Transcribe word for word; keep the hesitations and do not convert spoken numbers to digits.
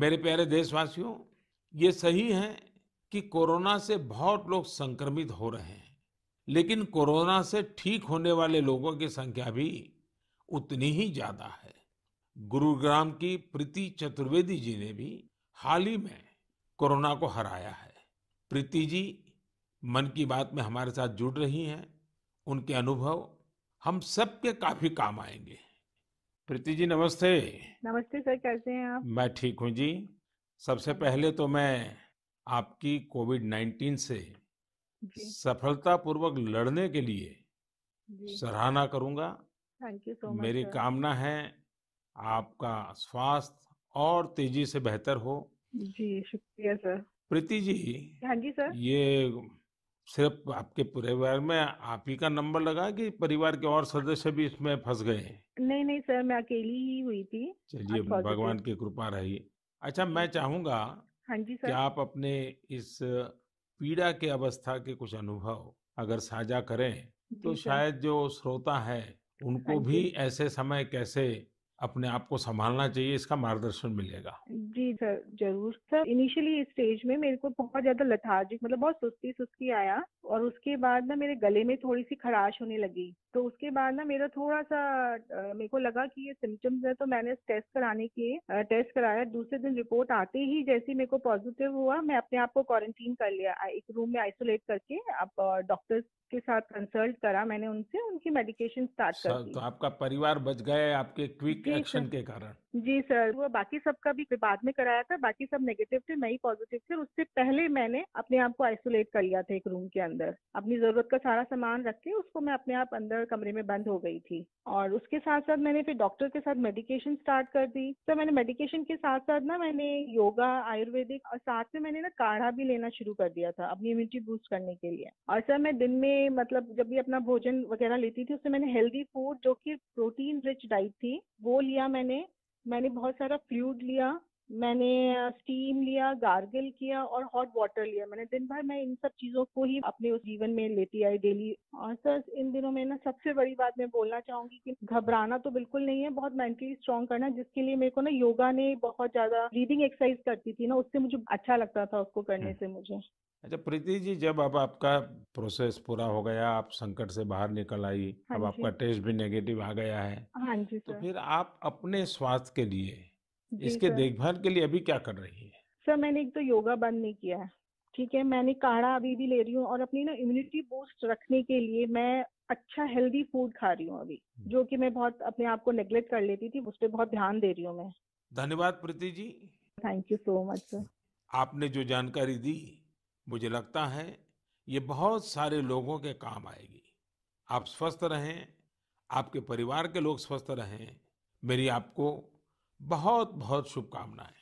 मेरे प्यारे देशवासियों, ये सही है कि कोरोना से बहुत लोग संक्रमित हो रहे हैं, लेकिन कोरोना से ठीक होने वाले लोगों की संख्या भी उतनी ही ज्यादा है। गुरुग्राम की प्रीति चतुर्वेदी जी ने भी हाल ही में कोरोना को हराया है। प्रीति जी मन की बात में हमारे साथ जुड़ रही हैं। उनके अनुभव हम सबके काफी काम आएंगे। प्रीति जी नमस्ते। नमस्ते सर, कैसे हैं आप? मैं ठीक हूँ जी। सबसे पहले तो मैं आपकी कोविड नाइन्टीन से सफलतापूर्वक लड़ने के लिए सराहना करूँगा। Thank you so much. मेरी कामना है आपका स्वास्थ्य और तेजी से बेहतर हो। जी शुक्रिया सर। प्रीति जी। हाँ जी सर। ये सिर्फ आपके परिवार में आप ही का नंबर लगा कि परिवार के और सदस्य भी इसमें फंस गए? नहीं नहीं सर, मैं अकेली ही हुई थी। चलिए, भगवान की कृपा रही। अच्छा, मैं चाहूंगा हाँ जी सर, कि आप अपने इस पीड़ा के अवस्था के कुछ अनुभव अगर साझा करें तो शायद जो श्रोता है उनको हाँ भी ऐसे समय कैसे अपने आप को संभालना चाहिए, इसका मार्गदर्शन मिलेगा। जी सर जरूर। सर इनिशियली स्टेज में मेरे को बहुत ज्यादा लेथार्जिक मतलब बहुत सुस्ती सुस्ती आया, और उसके बाद ना मेरे गले में थोड़ी सी खराश होने लगी। तो उसके बाद ना मेरा थोड़ा सा मेरे को लगा कि ये सिम्टम्स है, तो मैंने टेस्ट कराने के टेस्ट कराया। दूसरे दिन रिपोर्ट आते ही जैसे मेरे को पॉजिटिव हुआ, मैं अपने आप को क्वारंटीन कर लिया, एक रूम में आइसोलेट करके। आप डॉक्टर्स के साथ कंसल्ट करा मैंने उनसे, उनकी मेडिकेशन स्टार्ट कर दी। तो आपका परिवार बच गया आपके क्विक एक्शन के कारण? जी सर, वो बाकी सबका भी बाद में कराया था, बाकी सब नेगेटिव थे, मैं ही पॉजिटिव थी। उससे पहले मैंने अपने आप को आइसोलेट कर लिया था एक रूम के अंदर, अपनी जरूरत का सारा सामान रख के उसको मैं अपने आप अंदर कमरे में बंद हो गई थी। और उसके साथ साथ मैंने फिर डॉक्टर के साथ मेडिकेशन स्टार्ट कर दी। तो मैंने मेडिकेशन के साथ साथ ना मैंने योगा, आयुर्वेदिक और साथ में मैंने ना काढ़ा भी लेना शुरू कर दिया था अपनी इम्यूनिटी बूस्ट करने के लिए। और सर मैं दिन में मतलब जब भी अपना भोजन वगैरह लेती थी, उससे मैंने हेल्दी फूड जो कि प्रोटीन रिच डाइट थी वो लिया। मैंने मैंने बहुत सारा फ्लूइड लिया, मैंने स्टीम लिया, गार्गल किया और हॉट वाटर लिया। मैंने दिन भर मैं इन सब चीजों को ही अपने उस जीवन में लेती आई डेली। और सर इन दिनों में ना सबसे बड़ी बात मैं बोलना चाहूंगी कि घबराना तो बिल्कुल नहीं है, बहुत मेंटली स्ट्रांग करना, जिसके लिए मेरे को ना योगा ने बहुत ज्यादा ब्रीदिंग एक्सरसाइज करती थी ना, उससे मुझे अच्छा लगता था उसको करने से मुझे। अच्छा प्रीति जी, जब अब आपका प्रोसेस पूरा हो गया, आप संकट से बाहर निकल आई, अब आपका टेस्ट भी नेगेटिव आ गया है, हाँ जी, तो फिर आप अपने स्वास्थ्य के लिए इसके देखभाल के लिए अभी क्या कर रही है? सर मैंने एक तो योगा बंद नहीं किया है, ठीक है, मैंने काढ़ा अभी भी ले रही हूँ, और अपनी ना इम्यूनिटी बूस्ट रखने के लिए मैं अच्छा हेल्दी फूड खा रही हूँ अभी, जो कि मैं बहुत अपने आप को नेगलेक्ट कर लेती थी, उस पर बहुत ध्यान दे रही हूँ मैं। धन्यवाद Preeti ji. Thank you so much sir. आपने जो जानकारी दी मुझे लगता है ये बहुत सारे लोगों के काम आएगी। आप स्वस्थ रहें, आपके परिवार के लोग स्वस्थ रहें, मेरी आपको बहुत बहुत शुभकामनाएं।